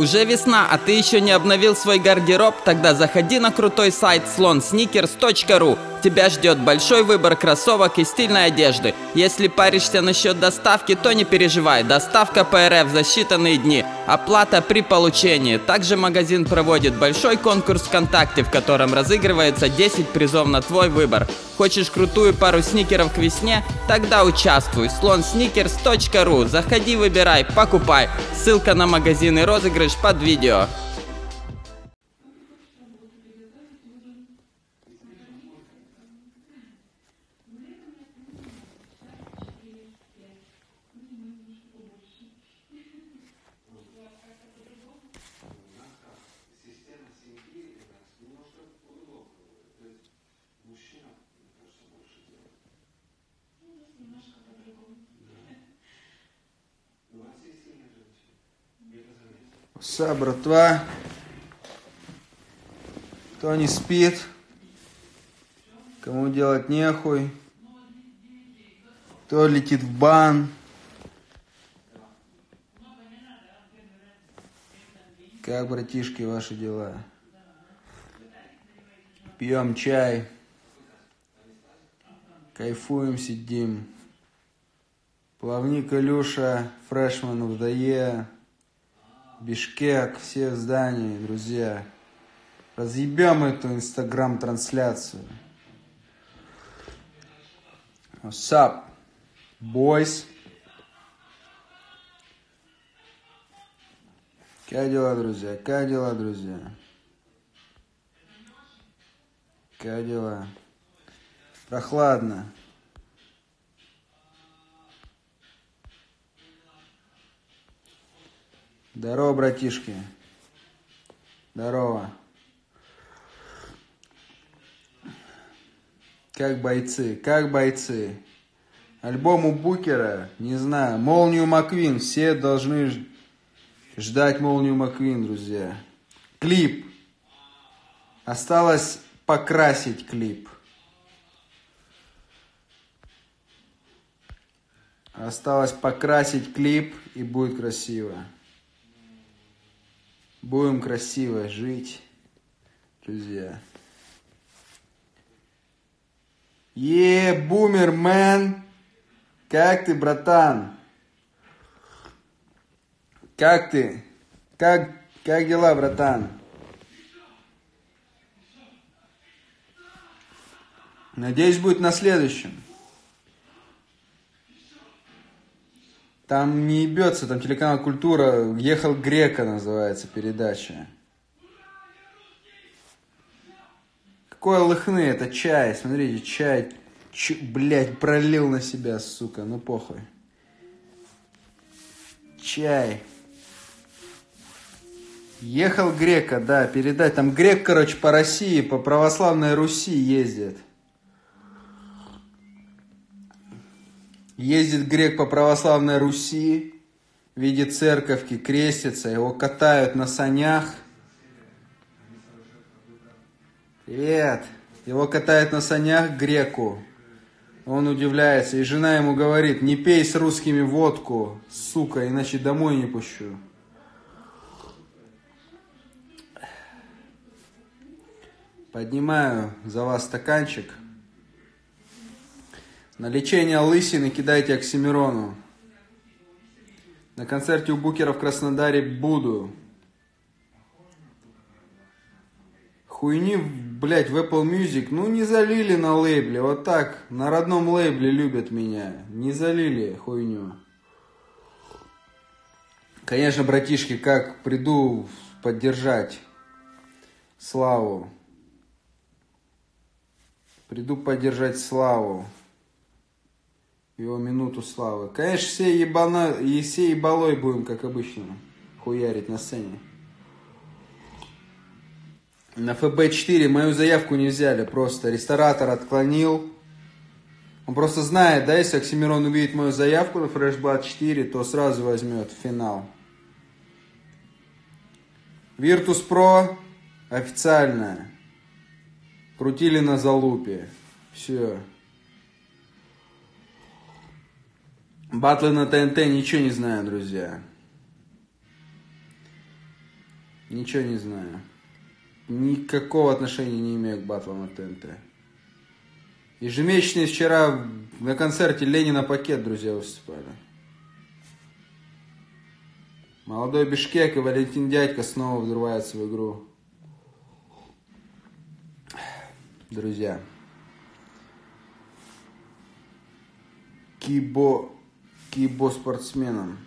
Уже весна, а ты еще не обновил свой гардероб? Тогда заходи на крутой сайт SlonSneakers.ru. Тебя ждет большой выбор кроссовок и стильной одежды. Если паришься насчет доставки, то не переживай. Доставка по РФ за считанные дни. Оплата при получении. Также магазин проводит большой конкурс ВКонтакте, в котором разыгрывается 10 призов на твой выбор. Хочешь крутую пару сникеров к весне? Тогда участвуй. SlonSneakers.ru. Заходи, выбирай, покупай. Ссылка на магазин и розыгрыш под видео. Са, братва, кто не спит, кому делать нехуй, кто летит в бан, как, братишки, ваши дела? Пьем чай, кайфуем, сидим. Плавник Илюша, фрешман в ДЕ, Бишкек, все в здании, друзья. Разъебем эту инстаграм-трансляцию. What's up, boys? Как дела, друзья? Как дела, друзья? Как дела? Прохладно. Здорово, братишки. Здорово. Как бойцы, как бойцы. Альбом у Букера, не знаю. Молнию Маквин. Все должны ждать Молнию Маквин, друзья. Клип. Осталось покрасить клип. Осталось покрасить клип, и будет красиво. Будем красиво жить, друзья. Е, бумермен, как ты, братан? Как ты? Как дела, братан? Надеюсь, будет на следующем. Там не ебется, там телеканал Культура, «Ехал Грека» называется передача. Какой лыхны, это чай, смотрите, чай, блядь, пролил на себя, сука, ну похуй. Чай. «Ехал Грека», да, передать, там Грек, короче, по России, по православной Руси ездит. Ездит Грек по православной Руси, видит церковки, крестится, его катают на санях. Привет! Его катают на санях Греку. Он удивляется, и жена ему говорит: не пей с русскими водку, сука, иначе домой не пущу. Поднимаю за вас стаканчик. На лечение лысины кидайте Оксимирону. На концерте у Букера в Краснодаре буду. Хуйни, блядь, в Apple Music. Ну, не залили на лейбле. Вот так. На родном лейбле любят меня. Не залили хуйню. Конечно, братишки, как приду поддержать Славу. Приду поддержать Славу. Его минуту славы. Конечно, все ебалой будем, как обычно, хуярить на сцене. На FB4 мою заявку не взяли, просто ресторатор отклонил. Он просто знает, да, если Оксимирон увидит мою заявку на Freshbat 4, то сразу возьмет финал. Virtus Pro официально. Крутили на залупе. Все. Батлы на ТНТ ничего не знаю, друзья. Ничего не знаю. Никакого отношения не имею к батлам на ТНТ. Ежемесячные вчера на концерте Ленина Пакет друзья выступали. Молодой Бишкек и Валентин Дядька снова взрываются в игру. Друзья. Кибо спортсменам.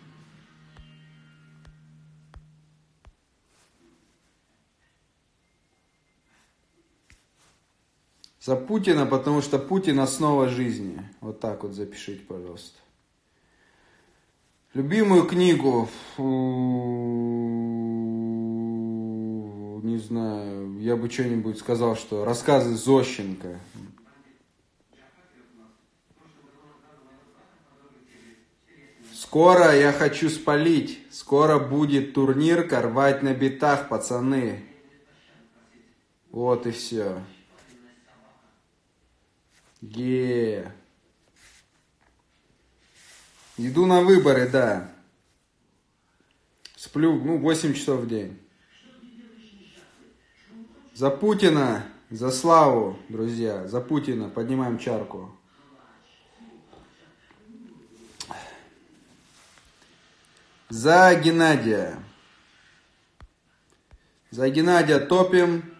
За Путина, потому что Путин – основа жизни. Вот так вот запишите, пожалуйста. Любимую книгу, не знаю, я бы что-нибудь сказал, что рассказы Зощенко. Скоро я хочу спалить, скоро будет турнир «Рвать на битах», пацаны. Вот и все. Еее. Иду на выборы, да. Сплю, 8 часов в день. За Путина, за славу, друзья. За Путина. Поднимаем чарку. За Геннадия. За Геннадия топим.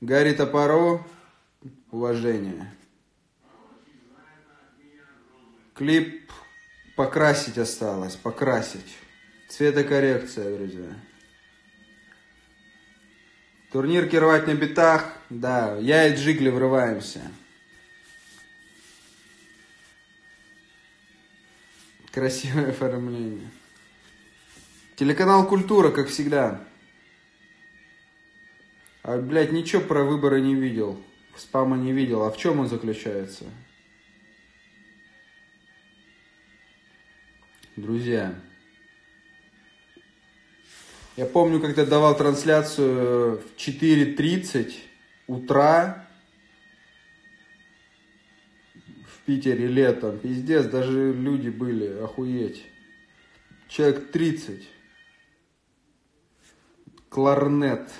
Гори топору. Уважение. Клип покрасить осталось. Покрасить. Цветокоррекция, друзья. Турнир «Рвать на битах». Да, я и Джигли врываемся. Красивое оформление. Телеканал «Культура», как всегда. А, блядь, ничего про выборы не видел. Спама не видел. А в чем он заключается? Друзья, я помню, когда давал трансляцию в 4:30 утра в Питере летом. Пиздец, даже люди были, охуеть. Человек 30. Кларнет.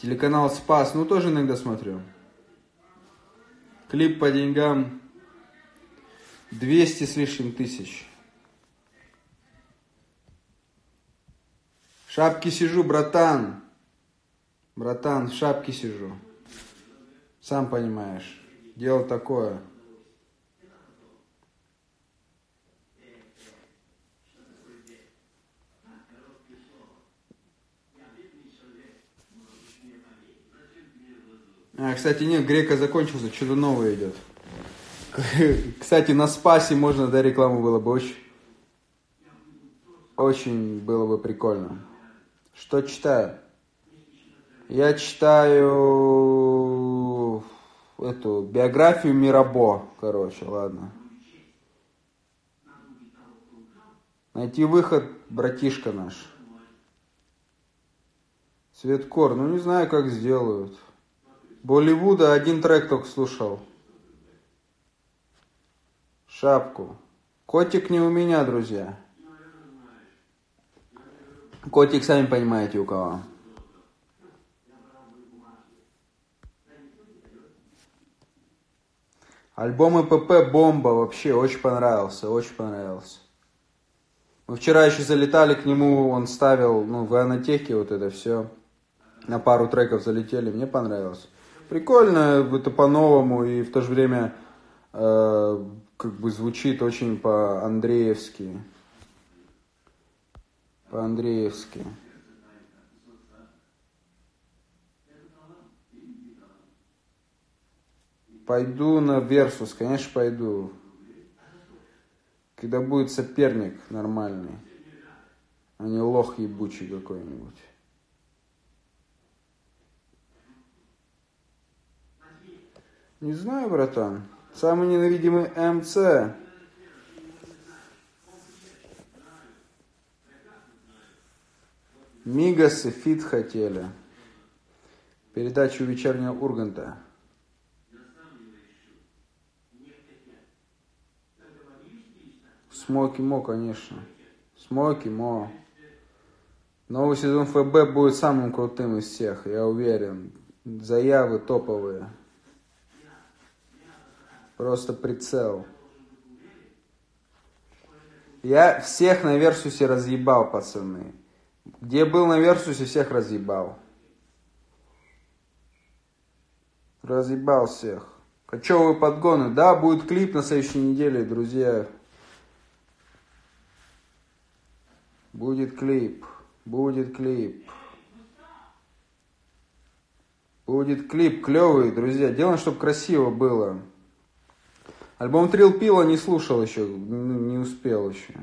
Телеканал «Спас», ну тоже иногда смотрю. Клип по деньгам 200 с лишним тысяч. В шапке сижу, братан. Братан, в шапке сижу. Сам понимаешь, дело такое. А, кстати, нет, Грека закончился, что-то новое идет. Кстати, на Спасе можно, да, рекламу было бы очень... Очень было бы прикольно. Что читаю? Я читаю... Эту, биографию Мирабо, короче, ладно. Найти выход, братишка наш. Светкор, ну не знаю, как сделают. Болливуда один трек только слушал. Шапку. Котик не у меня, друзья. Котик, сами понимаете, у кого. Альбом ЭПП бомба вообще, очень понравился, очень понравился. Мы вчера еще залетали к нему, он ставил, в анотеке вот это все. На пару треков залетели, мне понравилось. Прикольно, это по-новому и в то же время звучит очень по-андреевски. По-андреевски. Пойду на Версус, конечно, пойду. Когда будет соперник нормальный, а не лох ебучий какой-нибудь. Не знаю, братан. Самый ненавидимый МЦ. Мигас и Фит хотели. Передачу вечернего Урганта. Смоки Мо, конечно. Смоки Мо. Новый сезон ФБ будет самым крутым из всех, я уверен. Заявы топовые. Просто прицел. Я всех на Версусе разъебал, пацаны. Где был на Версусе, всех разъебал. Разъебал всех. Качевые подгоны. Да, будет клип на следующей неделе, друзья. Будет клип. Будет клип. Будет клип клевый, друзья. Делаем, чтобы красиво было. Альбом Трил Пила не слушал еще, не успел еще.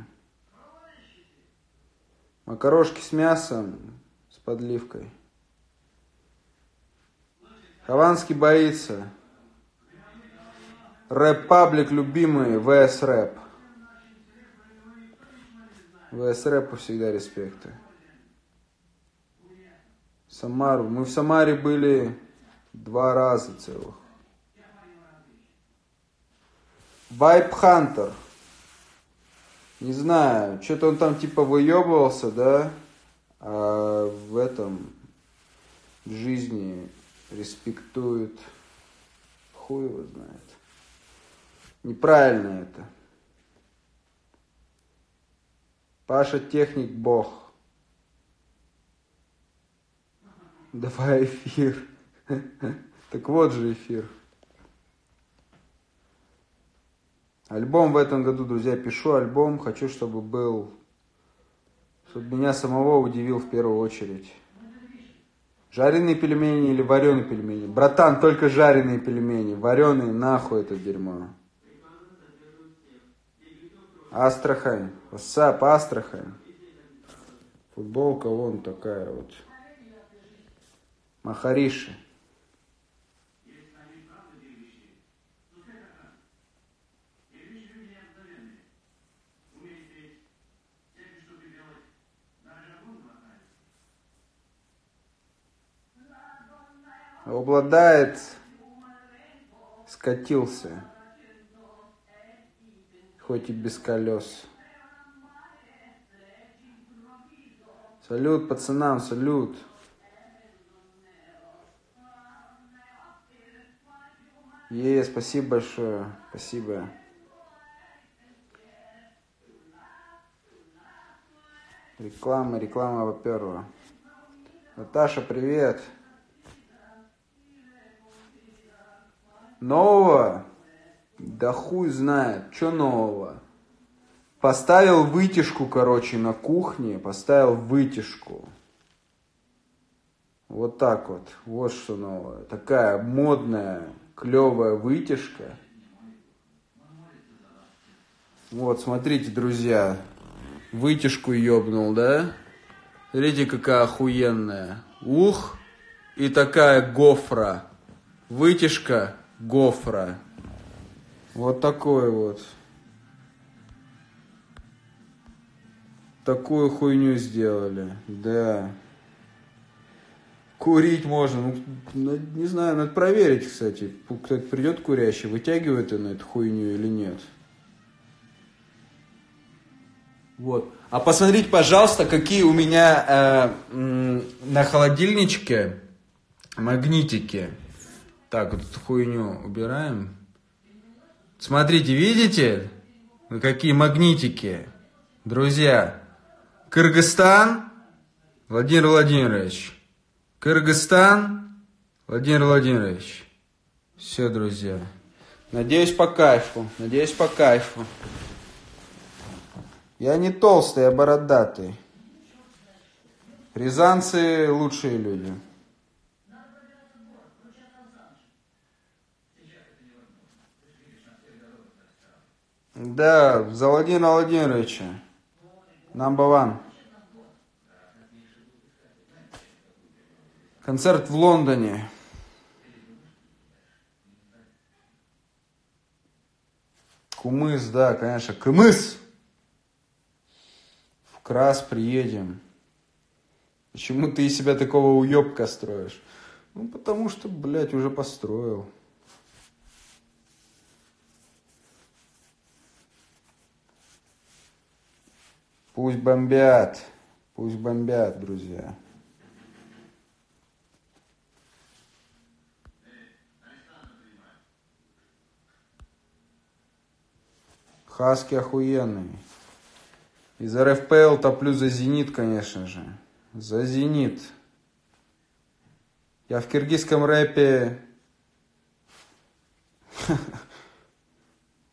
Макарошки с мясом, с подливкой. Хованский боится. Рэп-паблик любимый, ВС Рэп. ВС Рэпу всегда респекты. Самару. Мы в Самаре были 2 раза целых. Вайп Хантер. Не знаю, что-то он там типа выебывался, да? А в этом в жизни респектует. Хуй его знает. Неправильно это. Паша техник бог. Давай эфир. Так вот же эфир. Альбом в этом году, друзья, пишу альбом. Хочу, чтобы был... Чтобы меня самого удивил в первую очередь. Жареные пельмени или вареные пельмени? Братан, только жареные пельмени. Вареные, нахуй это дерьмо. Астрахань. Вассап, Астрахань. Футболка вон такая вот. Махариши. Обладает, скатился, хоть и без колес. Салют пацанам, салют. Е, спасибо большое, спасибо. Реклама, реклама, во-первых. Наташа, привет. Нового? Да хуй знает. Чё нового? Поставил вытяжку, короче, на кухне. Поставил вытяжку. Вот так вот. Вот что новое. Такая модная, клевая вытяжка. Вот, смотрите, друзья. Вытяжку ёбнул, да? Смотрите, какая охуенная. Ух! И такая гофра. Вытяжка. Гофра. Вот такой вот. Такую хуйню сделали. Да. Курить можно. Ну, не знаю, надо проверить, кстати. Кто-то придет курящий, вытягивает он эту хуйню или нет. Вот. А посмотрите, пожалуйста, какие у меня на холодильничке магнитики. Так, вот эту хуйню убираем. Смотрите, видите? Какие магнитики. Друзья. Кыргызстан. Владимир Владимирович. Кыргызстан. Владимир Владимирович. Все, друзья. Надеюсь, по кайфу. Надеюсь, по кайфу. Я не толстый, я бородатый. Рязанцы лучшие люди. Да, за Владимира Владимировича. Number one. Концерт в Лондоне. Кумыс, да, конечно. Кумыс! В Крас приедем. Почему ты из себя такого уёбка строишь? Ну, потому что, блядь, уже построил. пусть бомбят, друзья. Хаски охуенные. Из РФПЛ топлю за Зенит, конечно же. За Зенит. Я в киргизском рэпе...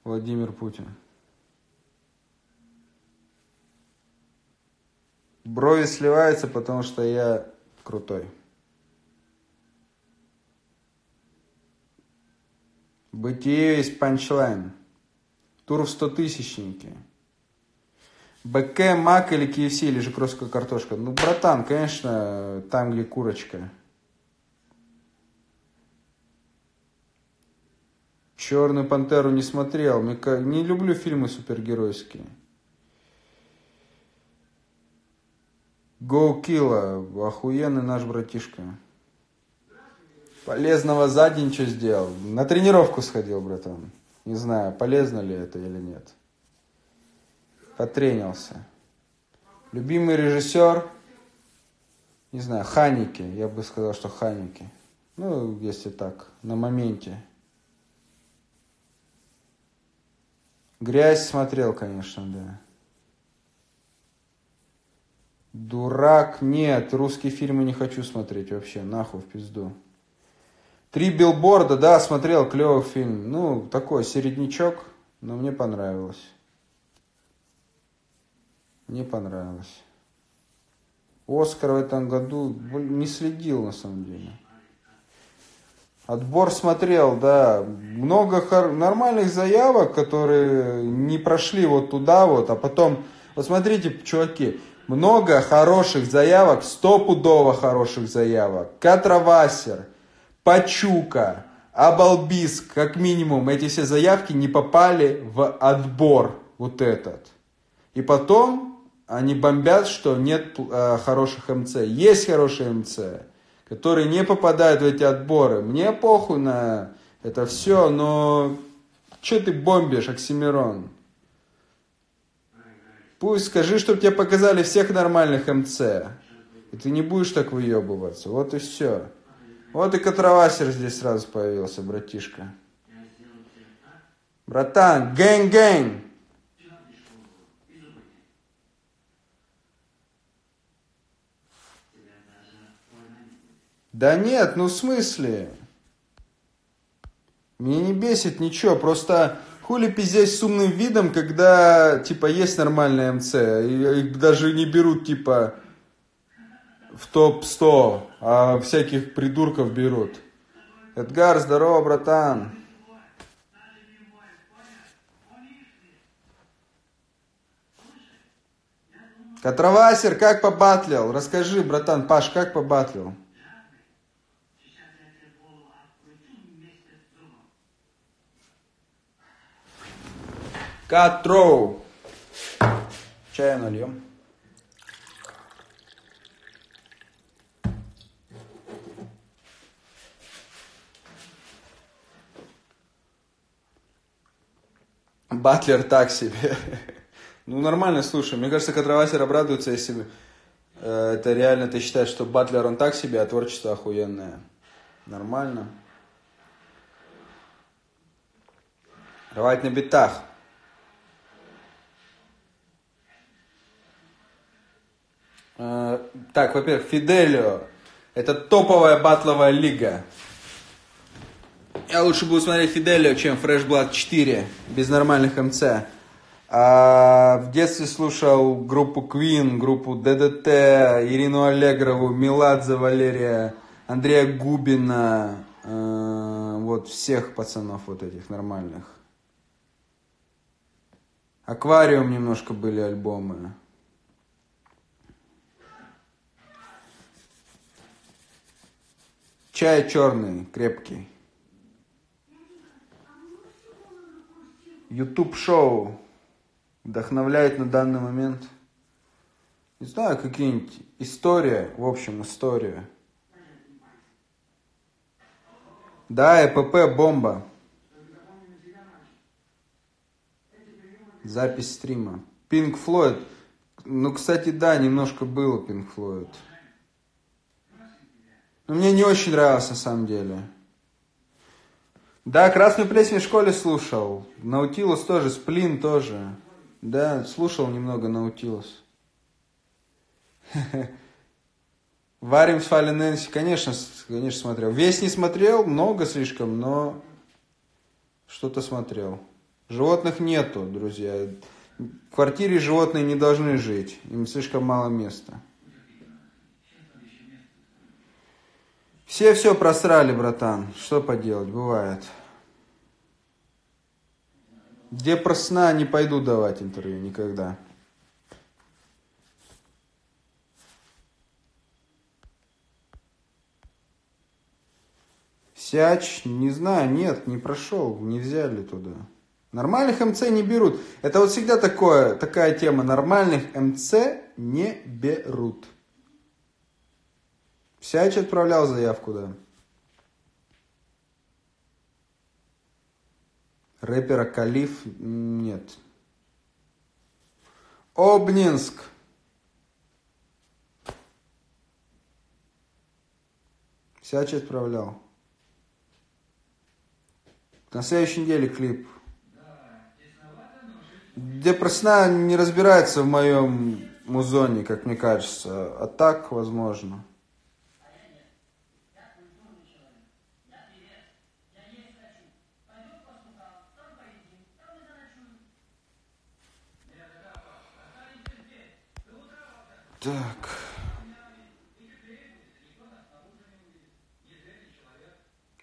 Владимир Путин. Брови сливаются, потому что я крутой. Бытие есть панчлайн. Тур в 100-тысячнике. БК, мак или KFC, или же кросская картошка. Ну, братан, конечно, там, где курочка. «Черную пантеру» не смотрел. Не люблю фильмы супергеройские. «Гоу Кила». Охуенный наш братишка. Полезного за день что сделал? На тренировку сходил, братан. Не знаю, полезно ли это или нет. Потренился. Любимый режиссер? Не знаю, Ханики. Я бы сказал, что Ханики. Ну, если так, на моменте. Грязь смотрел, конечно, да. Дурак? Нет, русские фильмы не хочу смотреть вообще. Нахуй в пизду. «Три билборда», да, смотрел, клевый фильм. Ну, такой середнячок, но мне понравилось. Мне понравилось. «Оскар» в этом году не следил, на самом деле. Отбор смотрел, да. Много нормальных заявок, которые не прошли вот туда вот, а потом... Вот смотрите, чуваки, много хороших заявок, стопудово хороших заявок. «Катравасер», «Пачука», «Обалбиск», как минимум, эти все заявки не попали в отбор вот этот. И потом они бомбят, что нет хороших МЦ. Есть хорошие МЦ, которые не попадают в эти отборы. Мне похуй на это все, но че ты бомбишь, Оксимирон? Пусть скажи, чтобы тебе показали всех нормальных МЦ. И ты не будешь так выебываться. Вот и все. Вот и «Катравасер» здесь сразу появился, братишка. Братан, гэнь-гэнь. Да нет, ну в смысле? Меня не бесит ничего, просто хули пиздец с умным видом, когда, типа, есть нормальные МЦ, и их даже не берут, типа, в топ-100, а всяких придурков берут. Эдгар, здорово, братан. «Катравасер», как побатлил? Расскажи, братан, Паш, как побатлил? Катроу. Чаю нальем. Батлер так себе. Ну, нормально, слушай. Мне кажется, «Катравасер» обрадуется, если это реально ты считаешь, что батлер он так себе, а творчество охуенное. Нормально. «Рвать на битах». Так, во-первых, «Фиделио». Это топовая батловая лига. Я лучше буду смотреть «Фиделио», чем «Фрэш Блад 4» без нормальных МЦ. А в детстве слушал группу Queen, группу ДДТ, Ирину Аллегрову, Меладзе Валерия, Андрея Губина. Вот всех пацанов вот этих нормальных. «Аквариум» немножко были альбомы. Чай черный, крепкий. YouTube-шоу вдохновляет на данный момент. Не знаю, какие-нибудь история, в общем, история. Да, ЭПП, бомба. Запись стрима. Pink Floyd. Ну, кстати, да, немножко было Pink Floyd. Но мне не очень нравилось, на самом деле. Да, «Красную плесень» в школе слушал. «Наутилус» тоже, «Сплин» тоже. Да, слушал немного «Наутилус». «Варим» с Фалли Нэнси, конечно, смотрел. Весь не смотрел, много слишком, но что-то смотрел. Животных нету, друзья. В квартире животные не должны жить. Им слишком мало места. Все просрали, братан. Что поделать, бывает. Где про сна не пойду давать интервью никогда. Сяч, не знаю, нет, не прошел, не взяли туда. Нормальных МЦ не берут. Это вот всегда такая тема. Нормальных МЦ не берут. Сяч отправлял заявку, да. Рэпера Калиф нет. Обнинск. Сяч отправлял. На следующей неделе клип. Депрессия не разбирается в моем музоне, как мне кажется. А так, возможно. Так.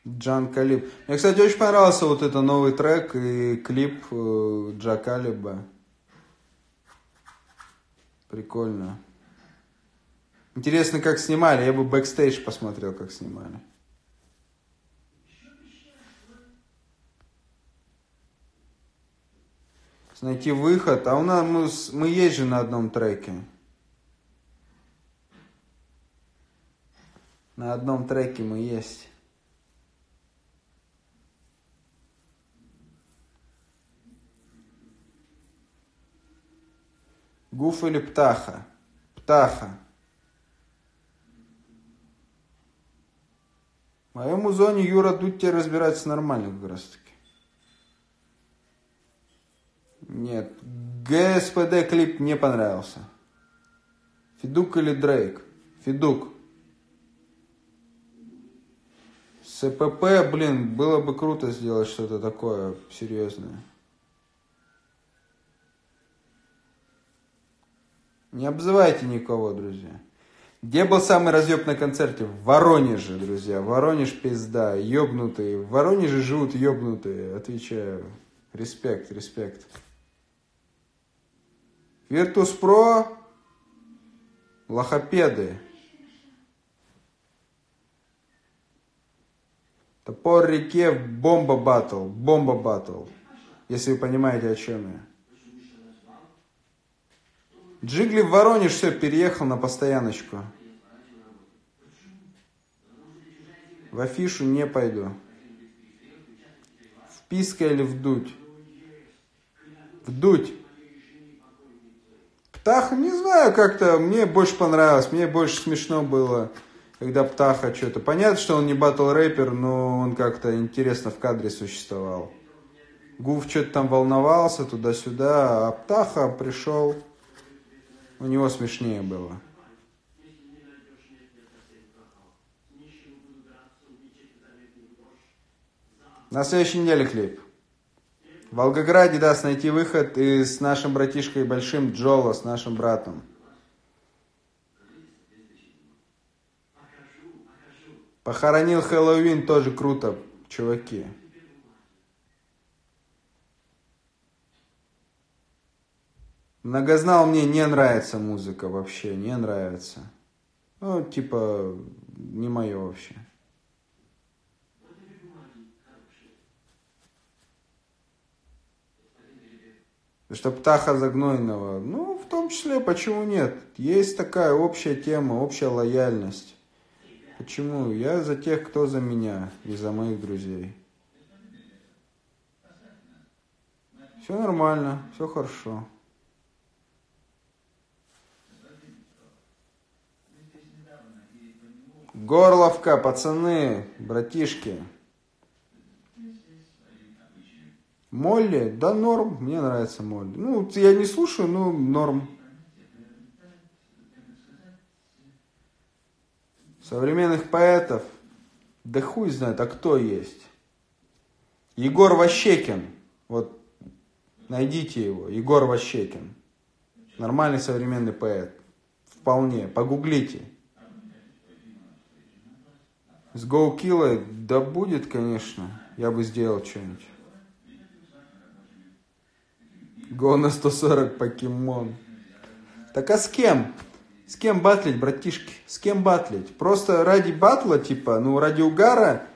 Джан Калиб. Мне, кстати, очень понравился вот этот новый трек и клип Джа Калиба. Прикольно. Интересно, как снимали. Я бы бэкстейдж посмотрел, как снимали. Найти выход. А у нас мы есть же на одном треке. На одном треке мы есть. Гуф или Птаха? Птаха. В моем узоне Юра Дудь тебе разбирается нормально как раз таки. Нет. ГСПД клип не понравился. Федук или Дрейк? Федук. С ЭПП, блин, было бы круто сделать что-то такое серьезное. Не обзывайте никого, друзья. Где был самый разъеб на концерте? В Воронеже, друзья. Воронеж пизда, ёбнутые. В Воронеже живут ёбнутые, отвечаю. Респект, респект. Virtus Pro. Лохопеды. Топор реке, бомба баттл. Бомба баттл. Если вы понимаете, о чем я. Джигли в Воронеж, все, переехал на постояночку. В афишу не пойду. В Писка или в Дудь? В Дудь. Птаха, не знаю, как-то мне больше понравилось, мне больше смешно было, когда Птаха что-то. Понятно, что он не батл-рэпер, но он как-то интересно в кадре существовал. Гуф что-то там волновался, туда-сюда, а Птаха пришел... У него смешнее было. На следующей неделе клип. В Волгограде даст найти выход и с нашим братишкой Большим Джоло, с нашим братом. Похоронил Хэллоуин, тоже круто, чуваки. Многознал мне не нравится музыка вообще, не нравится. Ну, типа, не мое вообще. Что Птаха Загнойного, ну, в том числе, почему нет? Есть такая общая тема, общая лояльность. Почему? Я за тех, кто за меня и за моих друзей. Все нормально, все хорошо. Горловка, пацаны, братишки. Молли? Да норм, мне нравится Молли. Ну, я не слушаю, но норм. Современных поэтов? Да хуй знает, а кто есть? Егор Ващекин. Вот, найдите его. Егор Ващекин. Нормальный современный поэт. Вполне. Погуглите. С Гоу Кила, да будет, конечно. Я бы сделал что-нибудь. Гоу на 140 покемон. Так а с кем? С кем батлить, братишки? С кем батлить? Просто ради батла, типа, ну ради угара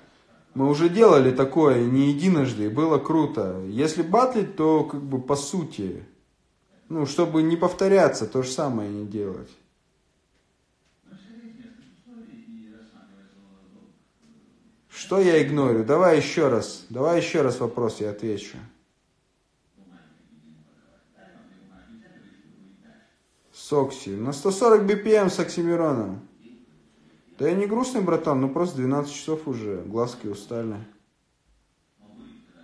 мы уже делали такое не единожды. Было круто. Если батлить, то как бы по сути. Ну, чтобы не повторяться, то же самое не делать. Что я игнорю? Давай еще раз. Давай еще раз вопрос, я отвечу. Сокси. На 140 BPM с Оксимироном. Да я не грустный, братан, ну просто 12 часов уже. Глазки устали.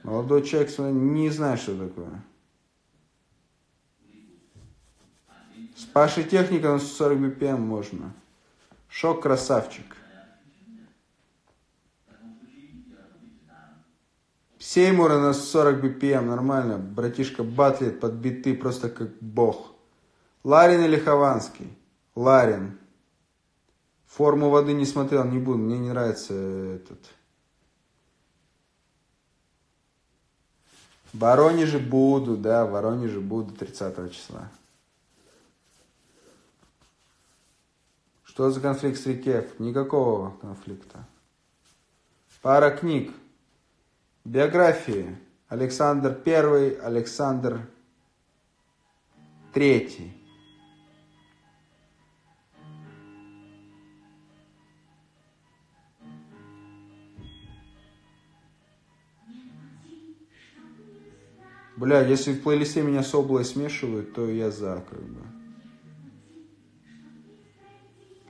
Молодой человек, не знаю, что такое. С Пашей техника на 140 BPM можно. Шок красавчик. Сеймура на 40 BPM, нормально. Братишка батлит под биты просто как бог. Ларин или Хованский? Ларин. Форму воды не смотрел, не буду. Мне не нравится этот. В Воронеже буду, да, в Воронеже буду 30 числа. Что за конфликт с Рикеф? Никакого конфликта. Пара книг. Биографии. Александр I, Александр III. Бля, если в плейлисте меня с облой смешивают, то я за, как бы.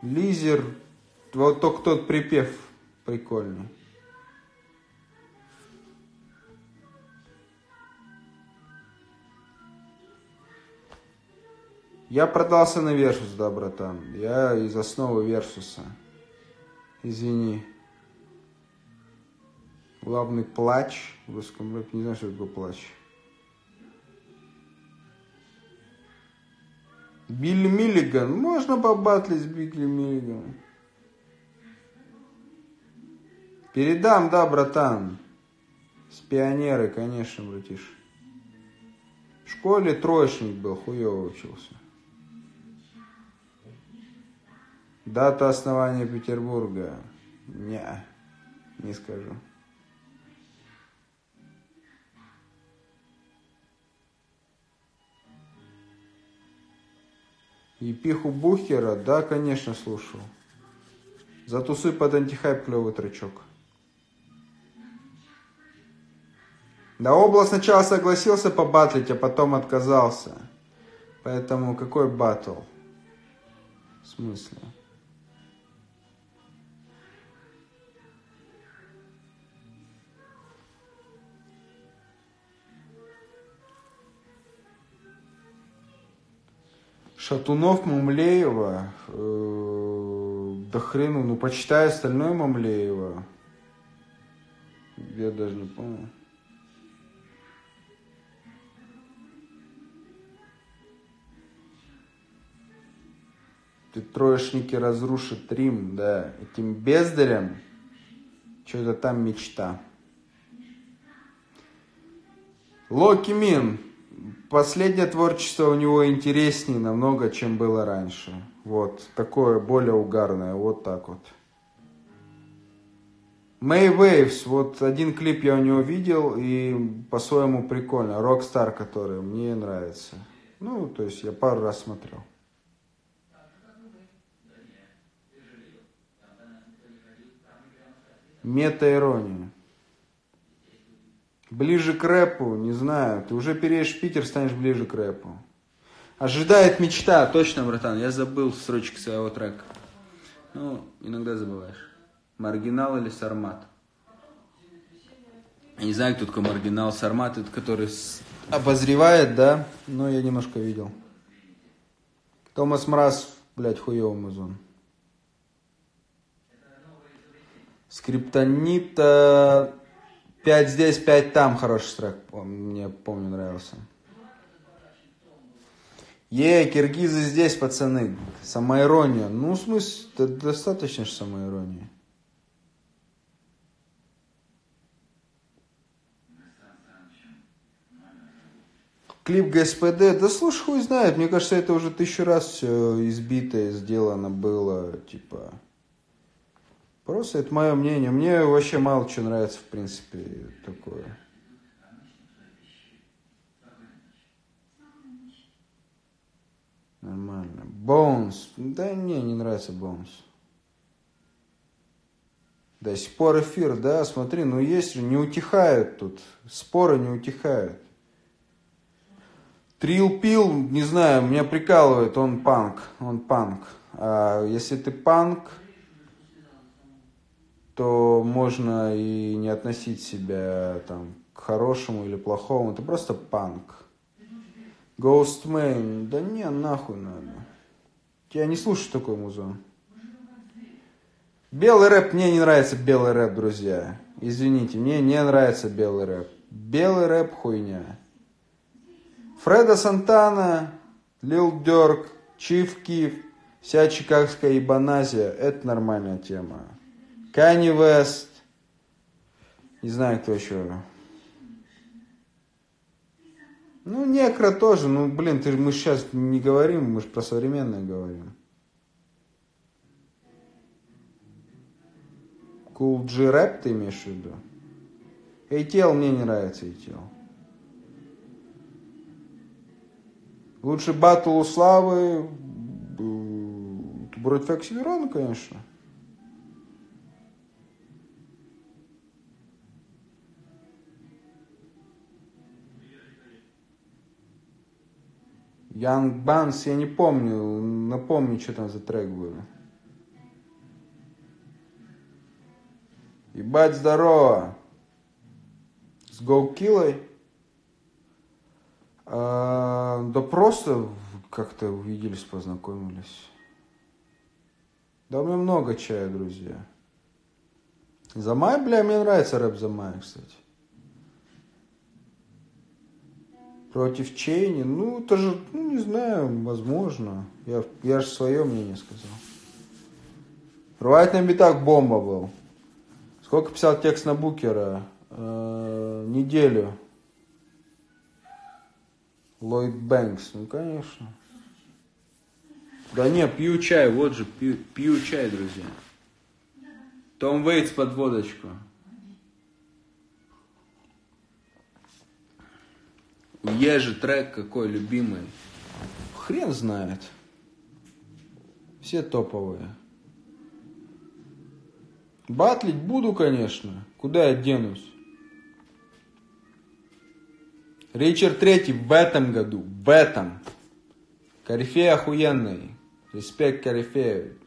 Лизер. Вот только тот припев прикольный. Я продался на Версус, да, братан. Я из основы Версуса. Извини. Главный плач в русском рэпе. Не знаю, что такое плач. Билли Миллиган. Можно побатлить с Билли Миллиганом. Передам, да, братан. С пионеры, конечно, братиш. В школе троечник был, хуёво учился. Дата основания Петербурга? Не, не скажу. Епиху Бухера? Да, конечно, слушал. Затусы под антихайп, клёвый трачок. Да, Обла сначала согласился побатлить, а потом отказался. Поэтому какой батл? В смысле? Шатунов, Мамлеева, да хрену, ну почитай остальное Мамлеева. Я даже не помню. Ты троечники разрушит Рим, да, этим бездарем, что-то там мечта. Локи Мин. Последнее творчество у него интереснее намного, чем было раньше. Вот, такое более угарное, вот так вот. Мэй Вейвс, вот один клип я у него видел, и по-своему прикольно. Рокстар, который мне нравится. Ну, то есть я пару раз смотрел. Мета-ирония. Ближе к рэпу, не знаю. Ты уже переедешь в Питер, станешь ближе к рэпу. Ожидает мечта. Точно, братан, я забыл строчки своего трека. Ну, иногда забываешь. Маргинал или Сармат? Я не знаю, кто такой Маргинал. Сармат, это который обозревает, да? Но я немножко видел. Томас Мраз, блядь, хуёв Амазон. Скриптонита 5 здесь, 5 там. Хороший трек. Мне, помню, нравился. Киргизы здесь, пацаны. Самоирония. Ну, в смысле, достаточно же самоиронии. Клип ГСПД, да слушай, хуй знает, мне кажется, это уже 1000 раз все избитое сделано было, типа, просто это мое мнение, мне вообще мало чего нравится, в принципе, такое. Нормально. Боунс, да мне не нравится Боунс. До сих пор эфир, да, смотри, ну есть же, не утихают тут, споры не утихают. Трил пил, не знаю, меня прикалывает, он панк, он панк. А если ты панк, то можно и не относить себя там к хорошему или плохому, ты просто панк. Ghostman, да не, нахуй надо. Я не слушаю такой музон. Белый рэп, мне не нравится белый рэп, друзья. Извините, мне не нравится белый рэп. Белый рэп хуйня. Фреда Сантана, Лил Дёрк, Чиф Киф, вся чикагская ебаназия, это нормальная тема. Канье Вест, не знаю, кто еще. Ну, Некро тоже, ну, блин, мы сейчас не говорим, мы же про современное говорим. Кул Джи Рэп ты имеешь в виду? ATL мне не нравится, ATL. Лучше батл у Славы против Оксимирона, конечно. Young Buns, я не помню, напомни, что там за трек был. Ебать, здорово! С Гоу Килой. Да просто как-то увиделись, познакомились. Да у меня много чая, друзья. Замай, бля, мне нравится рэп Замай, кстати. Против Чейни, ну, это же, ну, не знаю, возможно. Я же свое мнение сказал. Рвать на Битах бомба был. Сколько писал текст на Букера? Неделю. Ллойд Бэнкс, ну конечно. Да не, пью чай, вот же, пью чай, друзья. Том Вейтс под водочку. У Ежи трек какой любимый? Хрен знает. Все топовые. Батлить буду, конечно. Куда я денусь? Ричард Третий в этом году, в этом. Корифей охуенный. Респект Корифею.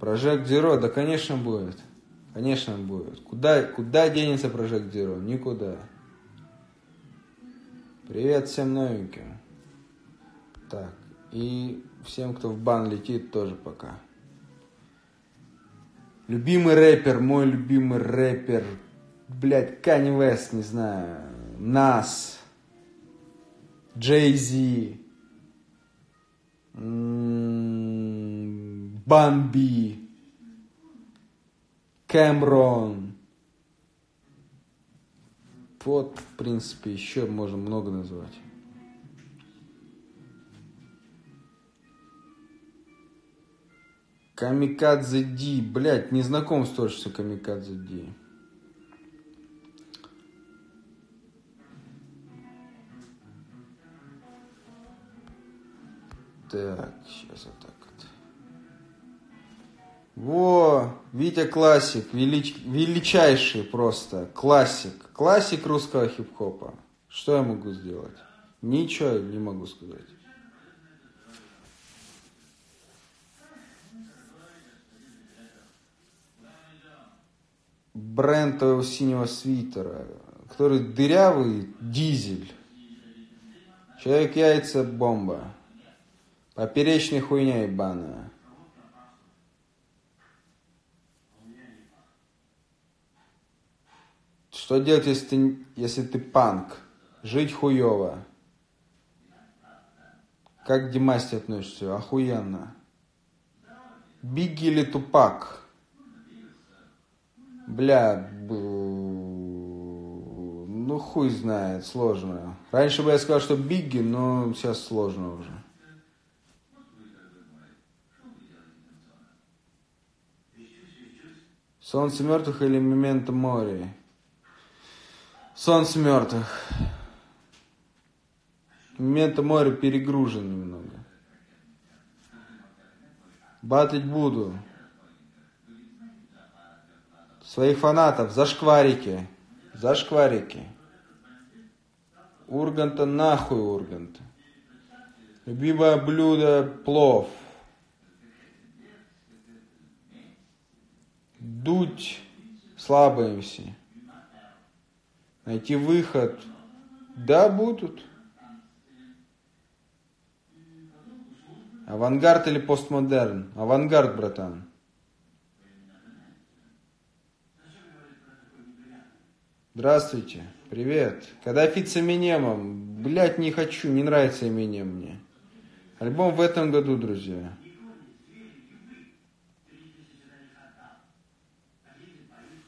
Прожект Зеро, да конечно будет. Конечно будет. Куда денется Прожект Зеро? Никуда. Привет всем новеньким. Так, и всем, кто в бан летит, тоже пока. Любимый рэпер, мой любимый рэпер. Блядь, Канье Вест, не знаю, Нас, Джей-Зи, Бамби, Кэмерон. Вот, в принципе, еще можно много назвать. Камикадзе Ди, блядь, не знаком с творчеством Камикадзе Ди. Так, сейчас вот так вот. Во, Витя Классик, величайший просто, классик. Классик русского хип-хопа. Что я могу сделать? Ничего не могу сказать. бренд твоего синего свитера, который дырявый, дизель. Человек-яйца бомба. Поперечная хуйня ебаная. Что делать, если ты панк? Жить хуёво. Как к Димасте относишься? Охуенно. Бигги или Тупак? Бля, ну хуй знает, сложно. Раньше бы я сказал, что Бигги, но сейчас сложно уже. Солнце мертвых или Мементо Мори? Солнце мертвых. Мементо Мори перегружен немного. Батлить буду. Своих фанатов зашкварики. Зашкварики. Урганта нахуй Урганта. Любимое блюдо плов. Дуть слабые все. Найти выход. Да, будут. Авангард или постмодерн? Авангард, братан. Здравствуйте. Привет. Когда Фит с Эминемом? Блять, не хочу. Не нравится Эминем мне. Альбом в этом году, друзья.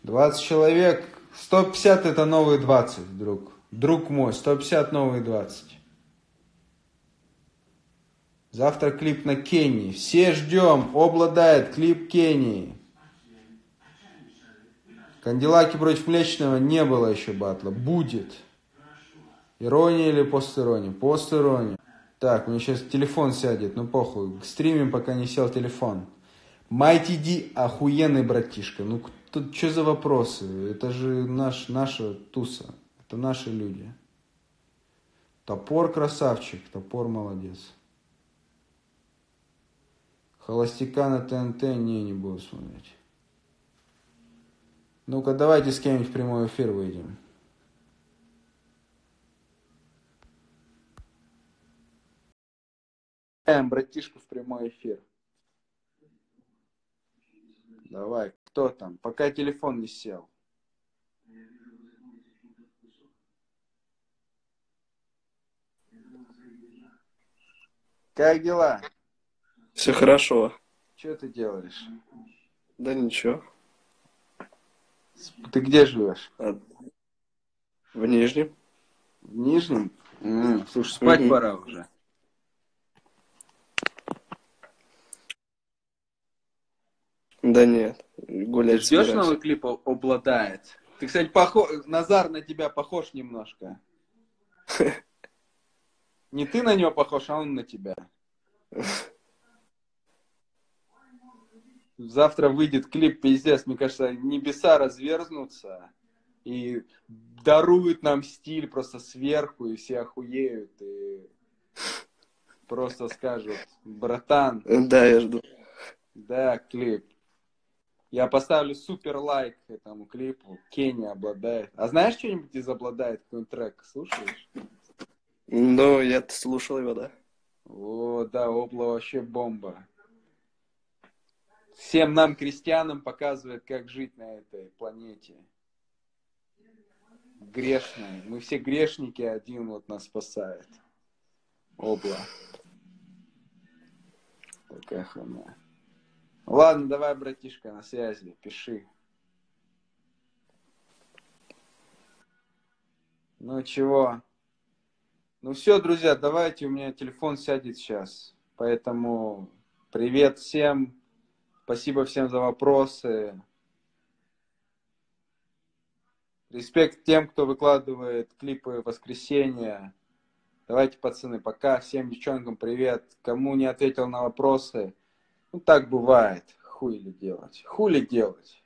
«20 человек». 150 это новые 20, друг. Друг мой, 150 новые 20. Завтра клип на Кенни. Все ждем. Обладает клип Кенни. Канделаки против Млечного не было еще батла. Будет. Ирония или постирония? Постирония. Так, у меня сейчас телефон сядет. Ну похуй. Стримим, пока не сел телефон. Майти Ди охуенный братишка. Ну кто? Тут что за вопросы? Это же наша туса. Это наши люди. Топор красавчик. Топор молодец. Холостяка на ТНТ не буду смотреть. Ну-ка, давайте с кем-нибудь в прямой эфир выйдем. Братишку в прямой эфир. Давай. Кто там? Пока телефон не сел. Как дела? Все хорошо. Что ты делаешь? Да ничего. Ты где живешь? В Нижнем. В Нижнем? Слушай, спать пора уже. Да нет, гулять. Ты ждешь новый клип «Обладает»? Ты, кстати, Назар на тебя похож немножко. Не ты на него похож, а он на тебя. Завтра выйдет клип, пиздец, мне кажется, небеса разверзнутся и даруют нам стиль просто сверху, и все охуеют, и просто скажут: братан. Да, я жду. Да, клип. Я поставлю супер лайк этому клипу. Кенни обладает. А знаешь что-нибудь из «Обладает»? Какой-нибудь трек слушаешь? Ну, я слушал его, да. О, да, Обла вообще бомба. Всем нам, крестьянам, показывает, как жить на этой планете. Грешные. Мы все грешники, один вот нас спасает. Обла. Такая хана. Ладно, давай, братишка, на связи, пиши. Ну, чего? Ну, все, друзья, давайте, у меня телефон сядет сейчас. Поэтому привет всем, спасибо всем за вопросы. Респект тем, кто выкладывает клипы в воскресенье. Давайте, пацаны, пока. Всем девчонкам привет. Кому не ответил на вопросы, ну так бывает, хули делать.